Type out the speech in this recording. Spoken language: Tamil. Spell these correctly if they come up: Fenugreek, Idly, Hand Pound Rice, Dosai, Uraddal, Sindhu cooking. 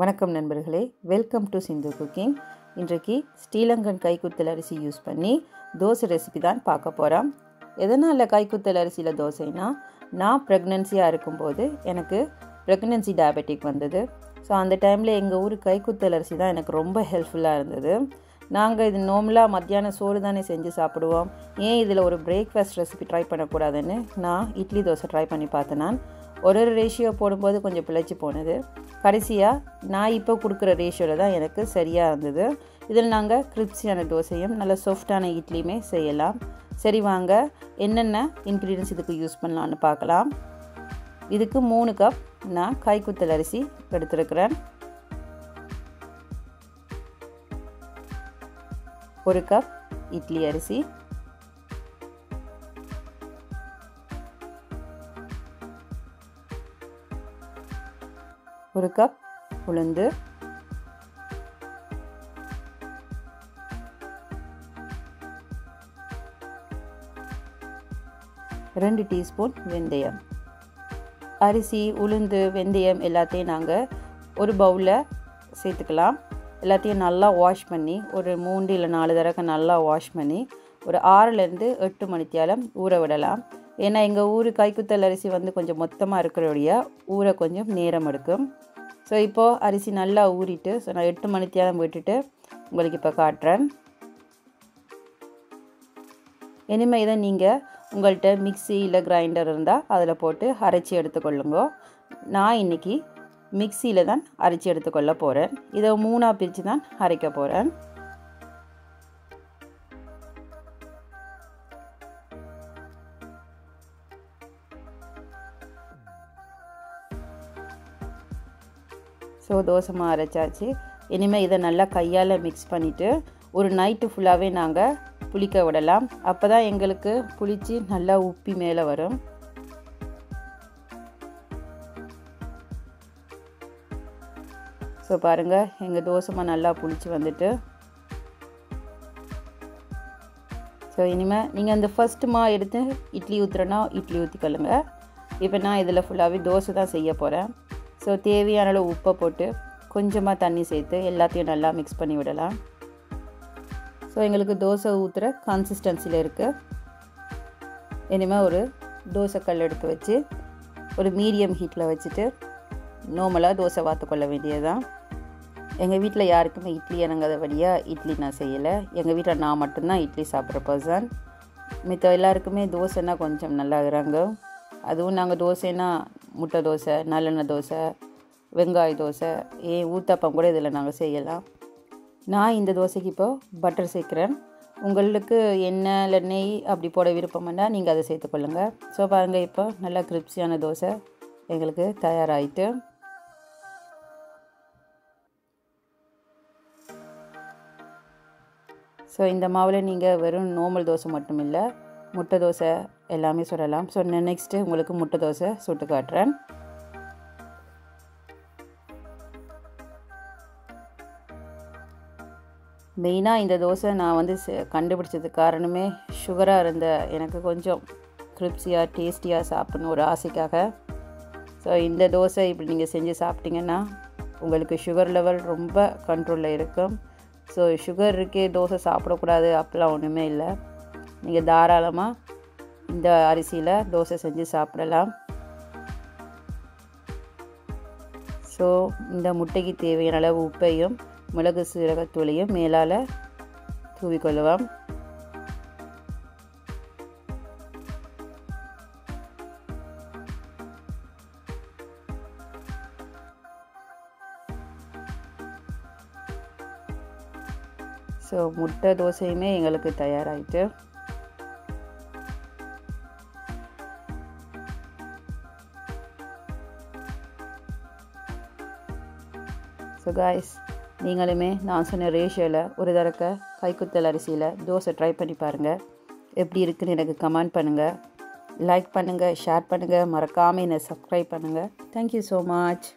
வணக்கம் நண்பர்களே, வெல்கம் டு சிந்து குக்கிங். இன்றைக்கு ஸ்ரீலங்கன் கைக்குத்தல் அரிசி யூஸ் பண்ணி தோசை ரெசிபி தான் பார்க்க போகிறோம். எதனால் கைக்குத்தல் அரிசியில் தோசைனா, நான் ப்ரெக்னென்சியாக இருக்கும்போது எனக்கு ப்ரெக்னென்சி டயபெட்டிக் வந்தது. ஸோ அந்த டைமில் எங்கள் ஊர் கைக்குத்தல் அரிசி தான் எனக்கு ரொம்ப ஹெல்ப்ஃபுல்லாக இருந்தது. நாங்கள் இது நார்மலாக மத்தியானம் சோறு தானே செஞ்சு சாப்பிடுவோம், ஏன் இதில் ஒரு பிரேக்ஃபாஸ்ட் ரெசிபி ட்ரை பண்ணக்கூடாதுன்னு நான் இட்லி தோசை ட்ரை பண்ணி பார்த்தேன். ஒரு ஒரு ரேஷியோ போடும்போது கொஞ்சம் பிழைச்சி போனது. கடைசியாக நான் இப்போ கொடுக்குற ரேஷியோவில் தான் எனக்கு சரியாக இருந்தது. இதில் நாங்கள் கிரிப்ஸியான தோசையும் நல்ல சாஃப்டான இட்லியுமே செய்யலாம். சரி, வாங்க என்னென்ன இன்க்ரீடியன்ஸ் இதுக்கு யூஸ் பண்ணலான்னு பார்க்கலாம். இதுக்கு 3 கப் நான் கைக்குத்தல் அரிசி எடுத்துருக்கிறேன். 1 கப் இட்லி அரிசி, 1 கப் உளுந்து, 2 டீஸ்பூன் வெந்தயம். அரிசி, உளுந்து, வெந்தயம் எல்லாத்தையும் நாங்கள் ஒரு பவுலில் சேர்த்துக்கலாம். எல்லாத்தையும் நல்லா வாஷ் பண்ணி ஒரு 3 இல்லை 4 தடவை நல்லா வாஷ் பண்ணி ஒரு 6லேருந்து 8 மணித்தியாலம் ஊற விடலாம். ஏன்னா எங்கள் ஊர் கைக்குத்தல் அரிசி வந்து கொஞ்சம் மொத்தமாக இருக்கிறோடைய ஊற கொஞ்சம் நேரம் எடுக்கும். ஸோ இப்போது அரிசி நல்லா ஊறிட்டு, ஸோ நான் 8 மணித்தியாலம் விட்டுட்டு உங்களுக்கு இப்போ காட்டுறேன். இனிமேல் இதை நீங்கள் உங்கள்கிட்ட மிக்சி இல்லை கிரைண்டர் இருந்தால் அதில் போட்டு அரைச்சி எடுத்துக்கொள்ளுங்க. நான் இன்றைக்கி மிக்சியில் தான் அரைச்சி எடுத்துக்கொள்ள போகிறேன். இதை 3ஆக பிரித்து தான் அரைக்க போகிறேன். ஸோ தோசைமாக அரைச்சாச்சு. இனிமேல் இதை நல்லா கையால் மிக்ஸ் பண்ணிவிட்டு ஒரு நைட்டு ஃபுல்லாகவே நாங்கள் புளிக்க விடலாம். அப்போ தான் எங்களுக்கு புளித்து நல்லா உப்பி மேலே வரும். ஸோ பாருங்கள், எங்கள் தோசைமாக நல்லா புளித்து வந்துட்டு. ஸோ இனிமேல் நீங்கள் அந்த ஃபஸ்ட்டுமா எடுத்து இட்லி ஊற்றுறனா இட்லி ஊற்றிக்கொள்ளுங்க. இப்போ நான் இதில் ஃபுல்லாகவே தோசை தான் செய்ய போகிறேன். ஸோ தேவையான அளவு உப்பை போட்டு கொஞ்சமாக தண்ணி சேர்த்து எல்லாத்தையும் நல்லா மிக்ஸ் பண்ணி விடலாம். ஸோ எங்களுக்கு தோசை ஊற்றுற கன்சிஸ்டன்சியில் இருக்குது. இனிமேல் ஒரு தோசைக்கல் எடுத்து வச்சு ஒரு மீடியம் ஹீட்டில் வச்சுட்டு நார்மலாக தோசை வாத்துக்கொள்ள வேண்டியதுதான். எங்கள் வீட்டில் யாருக்குமே இட்லி இறங்காத வழியாக இட்லி நான் செய்யலை. எங்கள் வீட்டில் நான் மட்டும்தான் இட்லி சாப்பிட்ற பர்சன். மித்த எல்லாருக்குமே தோசைன்னா கொஞ்சம் நல்லா இறங்கும். அதுவும் நாங்கள் தோசைன்னா முட்டை தோசை, நல்லெண்ணெய் தோசை, வெங்காய தோசை, ஊத்தாப்பம் கூட இதில் நாங்கள் செய்யலாம். நான் இந்த தோசைக்கு இப்போது பட்டர் சேர்க்குறேன். உங்களுக்கு எண்ணெய் இல்லை நெய் அப்படி போட விருப்பம்னா நீங்கள் அதை சேர்த்துக்கொள்ளுங்க. ஸோ பாருங்கள், இப்போ நல்லா கிரிப்ஸியான தோசை எங்களுக்கு தயாராகிட்டு. ஸோ இந்த மாவில் நீங்கள் வெறும் நார்மல் தோசை மட்டும் இல்லை, முட்டை தோசை எல்லாமே சுடலாம். ஸோ நெக்ஸ்ட்டு உங்களுக்கு முட்டை தோசை சுட்டு காட்டுறேன். மெயினாக இந்த தோசை நான் வந்து கண்டுபிடிச்சதுக்கு காரணமே சுகராக இருந்த எனக்கு கொஞ்சம் கிரிப்ஸியாக டேஸ்டியாக சாப்பிட்ணும் ஒரு ஆசைக்காக. ஸோ இந்த தோசை இப்படி நீங்கள் செஞ்சு சாப்பிட்டிங்கன்னா உங்களுக்கு சுகர் லெவல் ரொம்ப கண்ட்ரோலில் இருக்கும். ஸோ சுகர் இருக்கே தோசை சாப்பிடக்கூடாது அப்போலாம் ஒன்றுமே இல்லை. நீங்கள் தாராளமாக இந்த அரிசியில் தோசை செஞ்சு சாப்பிடலாம். ஸோ இந்த முட்டைக்கு தேவையான அளவு உப்பையும் மிளகு சீரகத்தூளையும் மேலால் தூவிக்கொள்ளுவோம். ஸோ முட்டை தோசையுமே எங்களுக்கு தயாராகிட்டு. ஸோ காய்ஸ், நீங்களுமே நான் சொன்ன ரேஷியோவில் ஒரு தடவை கைக்குத்தல் அரிசியில் தோசை ட்ரை பண்ணி பாருங்கள். எப்படி இருக்குதுன்னு எனக்கு கமெண்ட் பண்ணுங்கள், லைக் பண்ணுங்கள், ஷேர் பண்ணுங்கள், மறக்காமல் என்னை சப்ஸ்கிரைப் பண்ணுங்கள். Thank you so much.